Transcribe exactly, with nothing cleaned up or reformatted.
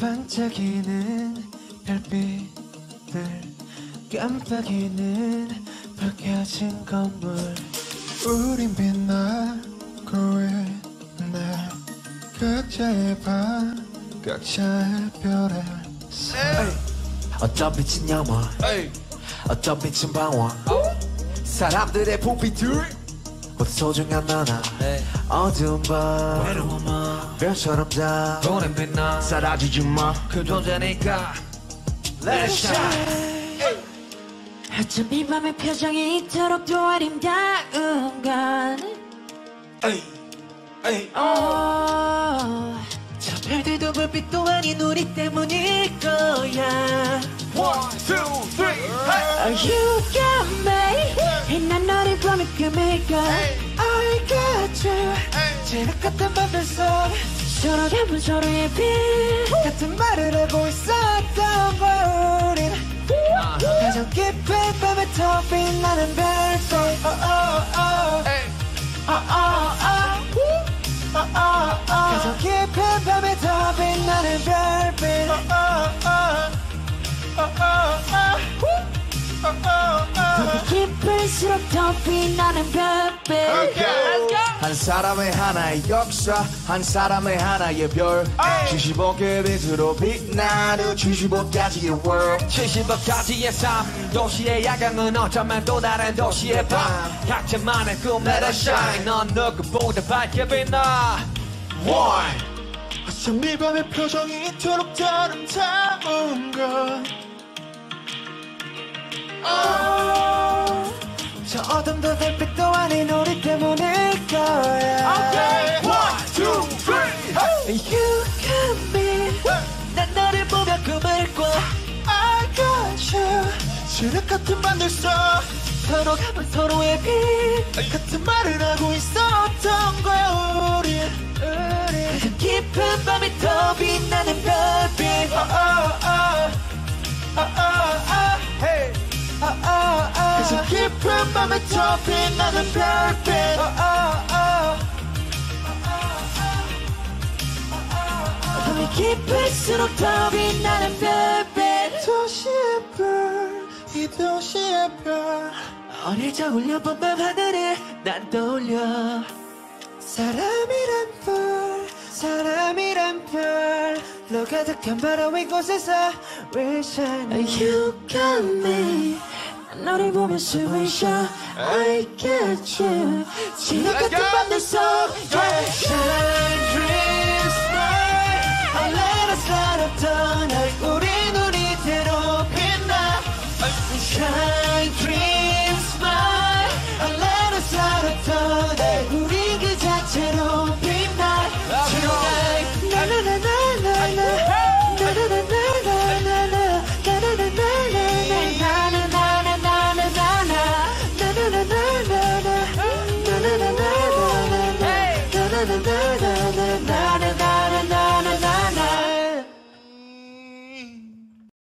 반짝이는 별빛들 깜빡이는 불 켜진 건물 우린 빛나고 있네 각자의 밤 각자의 별에 어쩜 빛은 영원 어쩜 빛은 방황 사람들의 불빛들 곧 소중한 나나 어두운 밤 외로운 맘 별처럼 다 오랜 빛나 사라지지 마 그 존재니까 Let it shine. 어쩜 이 맘의 표정이 이토록 더 아름다운 건 저 별들도 불빛도 아닌 우리 때문일 거야 One, two, three, hey! You got me 난 너를 보면 꿈일 걸 I got you 진흙 같은 밤들 속 서로 담은 서로의 빛 같은 말을 하고 있었던 걸 우린 가장 깊은 밤에 더 빛나는 별빛 oh, oh, oh. Hey. Oh, oh, oh. Oh, oh, oh. 가장 깊은 밤에 더 빛나는 별빛 oh, oh, oh. 더 깊을수록 더 빛나는 별빛 한 사람의 하나의 역사 한 사람의 하나의 별 칠십오 개 빛으로 빛나는 칠십오 가지의 world 칠십오 가지의 삶 도시의 야광은 어쩌면 또 다른 도시의 밤 각자만의 꿈 Let it shine 넌 누구보다 밝게 빛나 One 어쩜 이 밤의 표정이 이토록 아름다운 건 oh. 저 어둠도 달빛도 아닌 우리 때문일 거야 okay. One, two, three hey. You got me 난 너를 보며 꿈을 꿔 I got you 지름 같은 밤들 속 서로 감은 서로의 빛 hey. 같은 말을 하고 있었던 거야 우린 가장 깊은 밤에 더 빛나는 별빛 가장 깊은 밤에 더 빛나는 별빛 밤이 깊을수록 더 빛나는 별빛 도시의 별, 이 도시의 별 어릴 적 울려본 밤 하늘에 난 떠올려 사람이란 불 사람이란 별로 가득한 바람 이곳에서 We'll shine You got me 너를 보면 숨을 쉬어 I get you 진흙 같은 밤들 속 Shine, dreams, light Let us light up the